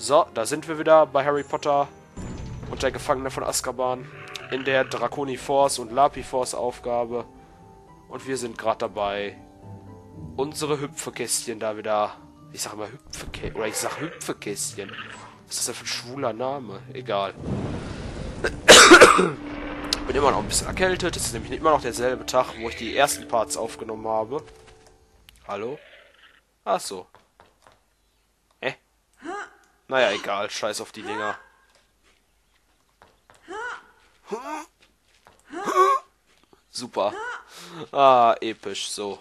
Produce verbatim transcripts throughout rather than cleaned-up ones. So, da sind wir wieder bei Harry Potter und der Gefangene von Askaban in der Draconifors und Lapiforce Aufgabe. Und wir sind gerade dabei, unsere Hüpfekästchen da wieder... Ich sag immer Hüpfekästchen, oder ich sag Hüpfekästchen. Was ist das denn für ein schwuler Name? Egal. Ich bin immer noch ein bisschen erkältet. Es ist nämlich immer noch derselbe Tag, wo ich die ersten Parts aufgenommen habe. Hallo? Ach so. Hä? Äh? Naja, egal. Scheiß auf die Dinger. Super. Ah, episch. So.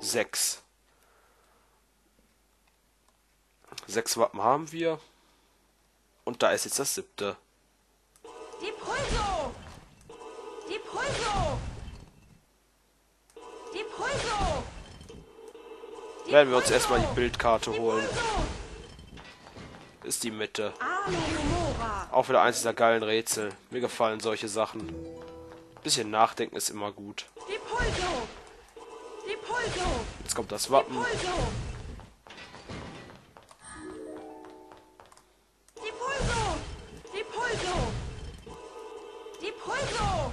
Sechs. Sechs Wappen haben wir. Und da ist jetzt das siebte. Depulso! Depulso! Depulso! Werden wir uns erstmal die Bildkarte holen. Ist die Mitte. Auch wieder eins dieser geilen Rätsel. Mir gefallen solche Sachen. Bisschen nachdenken ist immer gut. Jetzt kommt das Wappen.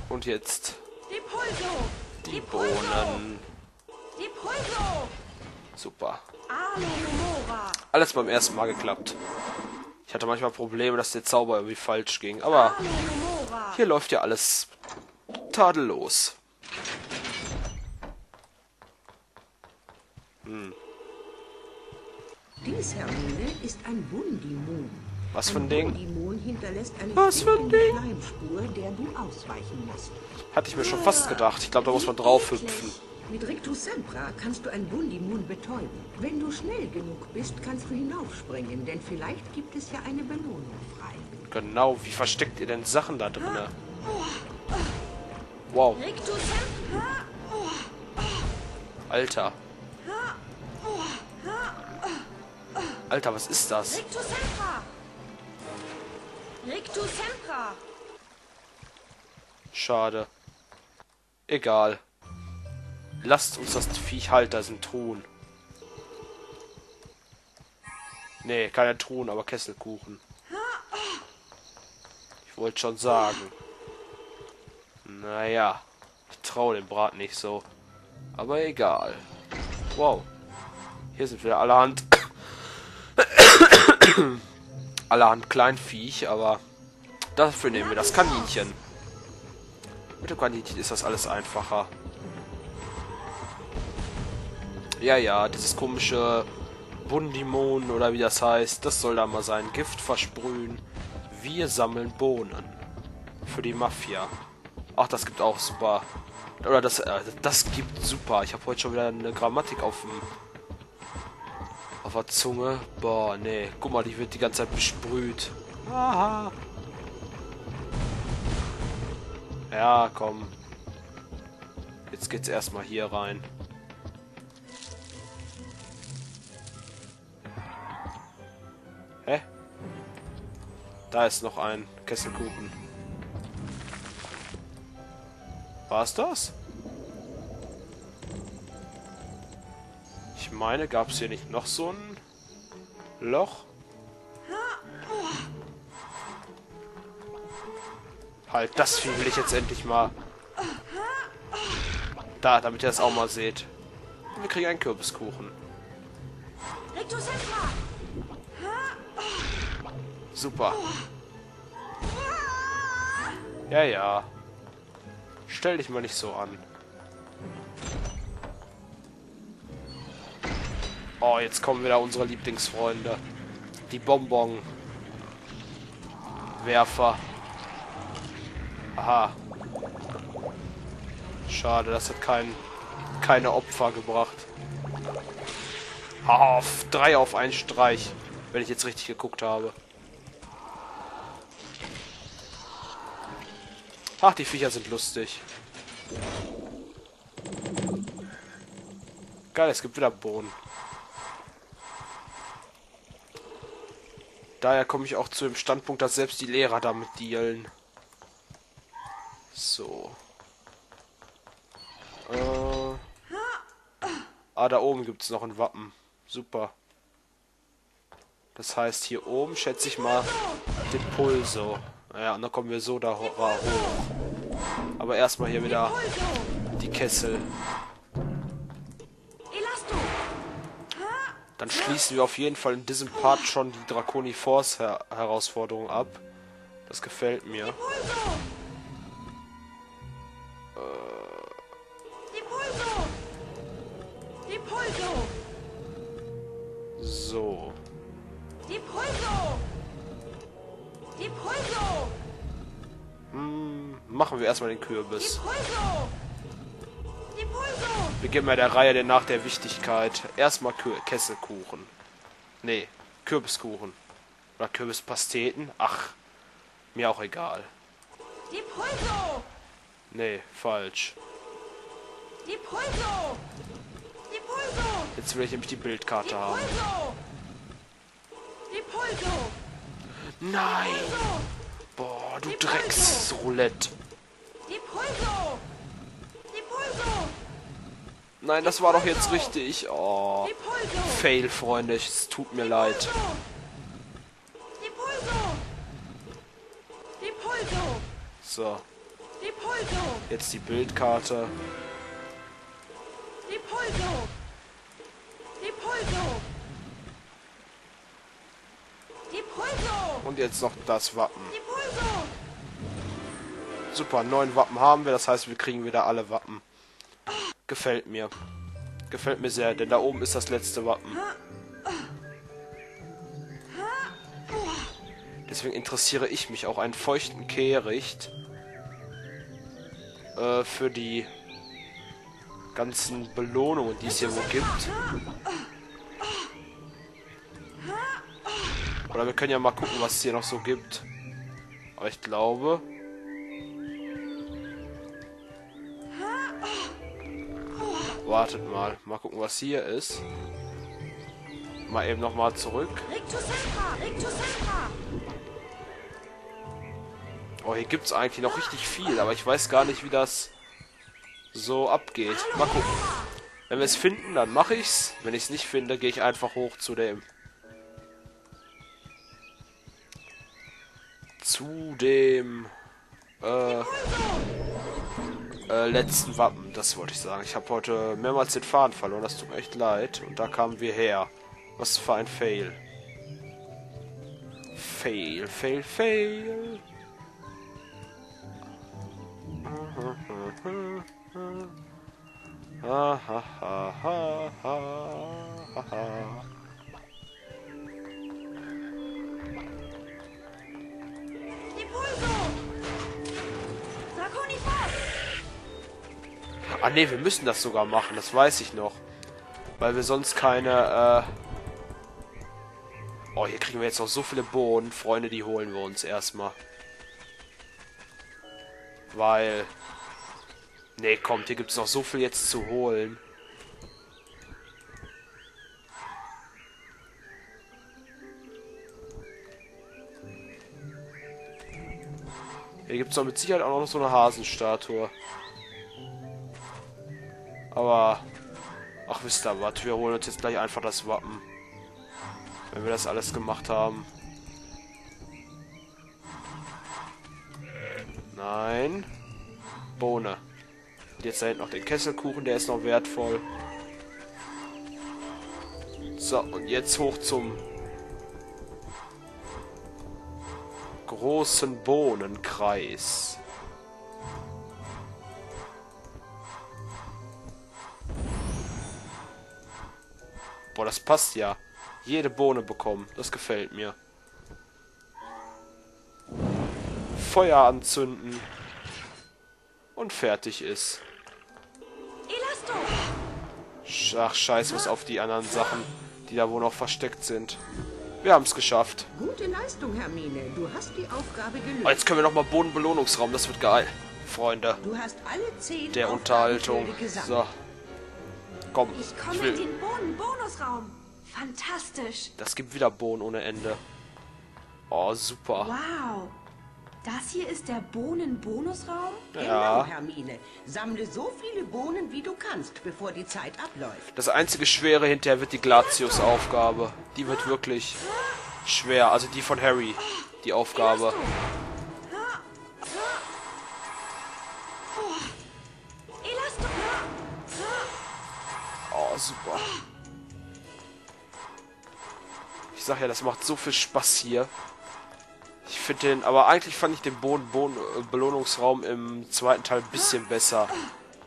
Und jetzt die Bohnen. Super. Alles beim ersten Mal geklappt. Ich hatte manchmal Probleme, dass der Zauber irgendwie falsch ging. Aber hier läuft ja alles tadellos. Hm. Dies, Hermine, ist ein Bundimun. Was für ein Ding? Was für ein Ding? Hatte ich mir schon fast gedacht. Ich glaube, da muss man drauf hüpfen. Mit Rictus Sempra kannst du ein Bundimun betäuben. Wenn du schnell genug bist, kannst du hinaufspringen, denn vielleicht gibt es ja eine Belohnung frei. Genau, wie versteckt ihr denn Sachen da drin? Wow. Alter. Alter, was ist das? Rictus Sempra. Schade. Egal. Lasst uns das Viech halt, da sind Truhen. Nee, keine Truhen, aber Kesselkuchen. Ich wollte schon sagen. Naja, ich traue dem Brat nicht so. Aber egal. Wow. Hier sind wieder allerhand... allerhand Kleinviech, aber dafür nehmen wir das Kaninchen. Mit dem Kaninchen ist das alles einfacher. Ja, ja, dieses komische Bundimon oder wie das heißt, das soll da mal sein. Gift versprühen. Wir sammeln Bohnen. Für die Mafia. Ach, das gibt auch super. Oder das, äh, das gibt super. Ich habe heute schon wieder eine Grammatik auf dem... Auf der Zunge. Boah, nee. Guck mal, die wird die ganze Zeit besprüht. Aha. Ja, komm. Jetzt geht's erstmal hier rein. Hä? Da ist noch ein Kesselkuchen. War's das? Ich meine, gab es hier nicht noch so ein Loch? Halt, das Vieh will ich jetzt endlich mal. Da, damit ihr das auch mal seht. Und wir kriegen einen Kürbiskuchen. Super. Ja, ja. Stell dich mal nicht so an. Oh, jetzt kommen wieder unsere Lieblingsfreunde. Die Bonbon-Werfer. Aha. Schade, das hat kein, keine Opfer gebracht. Ah, auf drei auf einen Streich. Wenn ich jetzt richtig geguckt habe. Ach, die Viecher sind lustig. Geil, es gibt wieder Bohnen. Daher komme ich auch zu dem Standpunkt, dass selbst die Lehrer damit dealen. So. Äh. Ah, da oben gibt es noch ein Wappen. Super. Das heißt, hier oben schätze ich mal Depulso. Ja, und dann kommen wir so da hoch. Aber erstmal hier wieder die Kessel. Dann schließen wir auf jeden Fall in diesem Part schon die Draconifors Herausforderung ab. Das gefällt mir. Äh, so. Hm, machen wir erstmal den Kürbis. Wir geben ja der Reihe denn nach der Wichtigkeit. Erstmal Kesselkuchen. Nee, Kürbiskuchen. Oder Kürbispasteten. Ach, mir auch egal. Nee, falsch. Jetzt will ich nämlich die Bildkarte haben. Nein! Boah, du Drecksroulette. Nein, das war doch jetzt richtig. Oh. Fail, Freunde. Es tut mir leid. So. Jetzt die Bildkarte. Und jetzt noch das Wappen. Super, neun Wappen haben wir. Das heißt, wir kriegen wieder alle Wappen. Gefällt mir. Gefällt mir sehr, denn da oben ist das letzte Wappen. Deswegen interessiere ich mich auch einen feuchten Kehricht äh, für die ganzen Belohnungen, die es hier wo gibt. Oder wir können ja mal gucken, was es hier noch so gibt. Aber ich glaube... Wartet mal. Mal gucken, was hier ist. Mal eben nochmal zurück. Oh, hier gibt es eigentlich noch richtig viel, aber ich weiß gar nicht, wie das so abgeht. Mal gucken. Wenn wir es finden, dann mache ich's. Wenn ich es nicht finde, gehe ich einfach hoch zu dem... Zu dem... Äh... Äh, letzten Wappen, das wollte ich sagen. Ich habe heute mehrmals den Faden verloren, das tut mir echt leid. Und da kamen wir her. Was für ein Fail. Fail, fail, fail. Ah ne, wir müssen das sogar machen, das weiß ich noch. Weil wir sonst keine, äh... Oh, hier kriegen wir jetzt noch so viele Bohnen. Freunde, die holen wir uns erstmal. Weil... Ne, kommt, hier gibt es noch so viel jetzt zu holen. Hier gibt es doch mit Sicherheit auch noch so eine Hasenstatue. Aber, ach wisst ihr was, wir holen uns jetzt gleich einfach das Wappen. Wenn wir das alles gemacht haben. Nein. Bohne. Und jetzt da hinten noch den Kesselkuchen, der ist noch wertvoll. So, und jetzt hoch zum großen Bohnenkreis. Boah, das passt ja. Jede Bohne bekommen. Das gefällt mir. Feuer anzünden. Und fertig ist. Ach, scheiß was auf die anderen Sachen, die da wohl noch versteckt sind. Wir haben es geschafft. Gute Leistung, Hermine. Du hast die Aufgabe gelöst. Oh, jetzt können wir nochmal Bodenbelohnungsraum. Das wird geil. Freunde. Du hast alle zehn der Unterhaltung. So. Komm, ich komme ich will. in den Bohnen-Bonusraum. Fantastisch. Das gibt wieder Bohnen ohne Ende. Oh, super. Wow. Das hier ist der Bohnen-Bonusraum? Ja. Genau, Hermine. Sammle so viele Bohnen, wie du kannst, bevor die Zeit abläuft. Das einzige Schwere hinterher wird die Glatius-Aufgabe. Die wird wirklich schwer. Also die von Harry, die Aufgabe. Oh, super. Ich sag ja, das macht so viel Spaß hier. Ich finde den, aber eigentlich fand ich den Boden, Boden, äh, Belohnungsraum im zweiten Teil ein bisschen besser.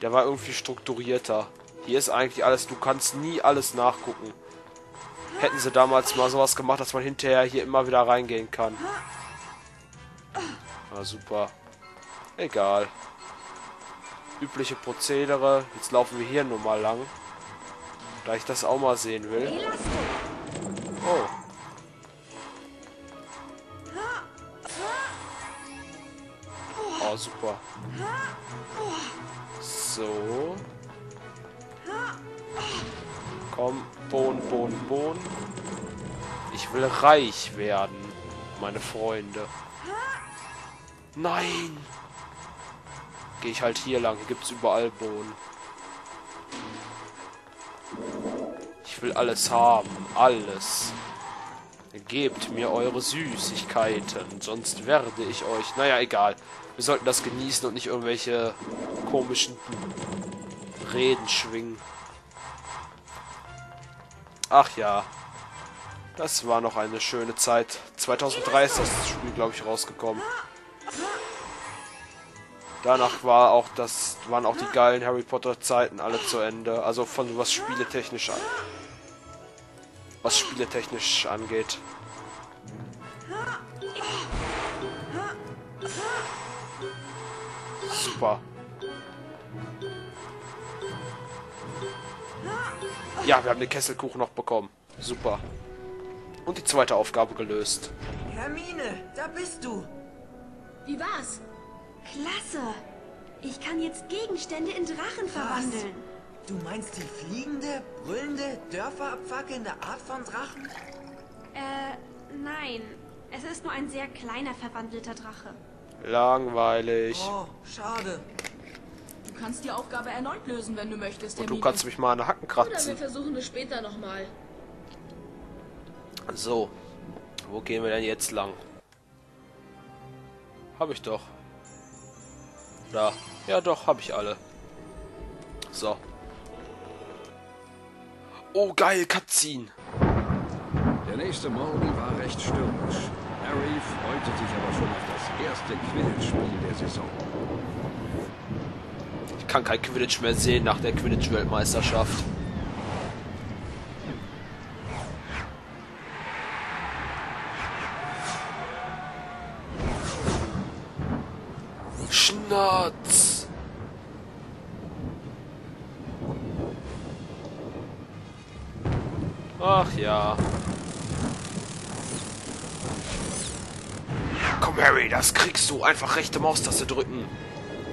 Der war irgendwie strukturierter. Hier ist eigentlich alles, du kannst nie alles nachgucken. Hätten sie damals mal sowas gemacht, dass man hinterher hier immer wieder reingehen kann. Na super. Egal. Übliche Prozedere. Jetzt laufen wir hier nur mal lang. Da ich das auch mal sehen will. Oh. Oh, super. So. Komm, Bohnen, Bohnen, Bohnen. Ich will reich werden, meine Freunde. Nein! Gehe ich halt hier lang, hier gibt es überall Bohnen. Ich will alles haben, alles. Gebt mir eure Süßigkeiten, sonst werde ich euch... Naja, egal. Wir sollten das genießen und nicht irgendwelche komischen Reden schwingen. Ach ja. Das war noch eine schöne Zeit. zweitausenddrei ist das Spiel, glaube ich, rausgekommen. Danach war auch das, waren auch die geilen Harry Potter Zeiten alle zu Ende. Also von was spieletechnisch an. Was spieletechnisch angeht. Super. Ja, wir haben den Kesselkuchen noch bekommen. Super. Und die zweite Aufgabe gelöst. Hermine, da bist du. Wie war's? Klasse. Ich kann jetzt Gegenstände in Drachen verwandeln. Was? Du meinst die fliegende, brüllende, Dörfer abfackelnde Art von Drachen? Äh, nein. Es ist nur ein sehr kleiner verwandelter Drache. Langweilig. Oh, schade. Du kannst die Aufgabe erneut lösen, wenn du möchtest. Und du kannst mich mal an der Hacken kratzen. Oder wir versuchen es später nochmal. So. Wo gehen wir denn jetzt lang? Hab ich doch. Da. Ja doch, hab ich alle. So. Oh geil, Cutscene. Der nächste Morgen war recht stürmisch. Harry freute sich aber schon auf das erste Quidditch-Spiel der Saison. Ich kann kein Quidditch mehr sehen nach der Quidditch-Weltmeisterschaft. Schnatz! Ach ja. Komm Harry, das kriegst du. Einfach rechte Maustaste drücken.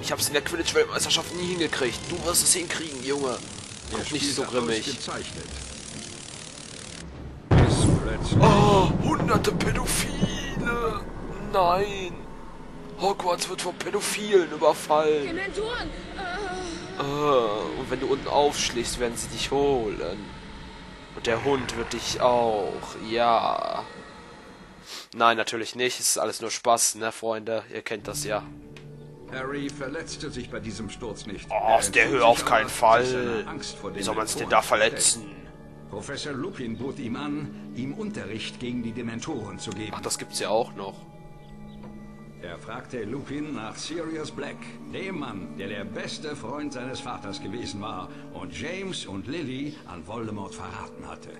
Ich hab's in der Quidditch-Weltmeisterschaft nie hingekriegt. Du wirst es hinkriegen, Junge. Guck nicht so grimmig. Oh, hunderte Pädophile. Nein. Hogwarts wird von Pädophilen überfallen. Dementoren. Uh, und wenn du unten aufschlägst, werden sie dich holen. Und der Hund wird dich auch. Ja. Nein, natürlich nicht. Es ist alles nur Spaß, ne, Freunde? Ihr kennt das ja. Harry verletzte sich bei diesem Sturz nicht. Oh, aus der Höhe auf keinen Fall. Wie soll man es denn da verletzen? Professor Lupin bot ihm an, ihm Unterricht gegen die Dementoren zu geben. Ach, das gibt's ja auch noch. Er fragte Lupin nach Sirius Black, dem Mann, der der beste Freund seines Vaters gewesen war und James und Lily an Voldemort verraten hatte.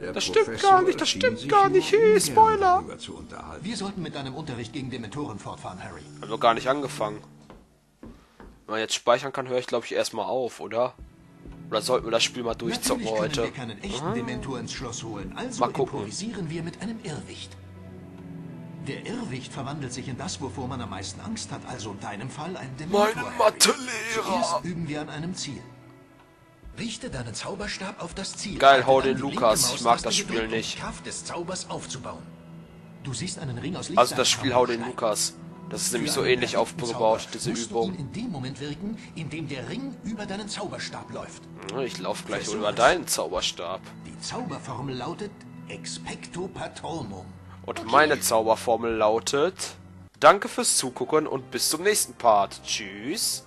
Der das Professor stimmt gar nicht, das stimmt gar nicht, hey, Spoiler! Zu Wir sollten mit deinem Unterricht gegen Dementoren fortfahren, Harry. Haben wir gar nicht angefangen. Wenn man jetzt speichern kann, höre ich, glaube ich, erstmal auf, oder? Oder sollten wir das Spiel mal durchzocken heute? Wir können echten Dementor ins Schloss holen, also mal gucken. Improvisieren wir mit einem Irrwicht. Der Irrwicht verwandelt sich in das, wovor man am meisten Angst hat, also in deinem Fall ein Dementor. Meine Mathelehrer! Zuerst üben wir an einem Ziel. Richte deinen Zauberstab auf das Ziel. Geil, hau den Lukas. Ich mag das Spiel nicht. Kraft des Zaubers aufzubauen. Du siehst einen Ring aus Licht. Also das Spiel hau den Lukas. Das ist nämlich so ähnlich aufgebaut, diese Übung. In dem Moment wirken, in dem der Ring über deinen Zauberstab läuft. Ich laufe gleich über deinen Zauberstab. Die Zauberformel lautet Expecto Patronum. Und okay. Meine Zauberformel lautet: Danke fürs Zugucken und bis zum nächsten Part. Tschüss.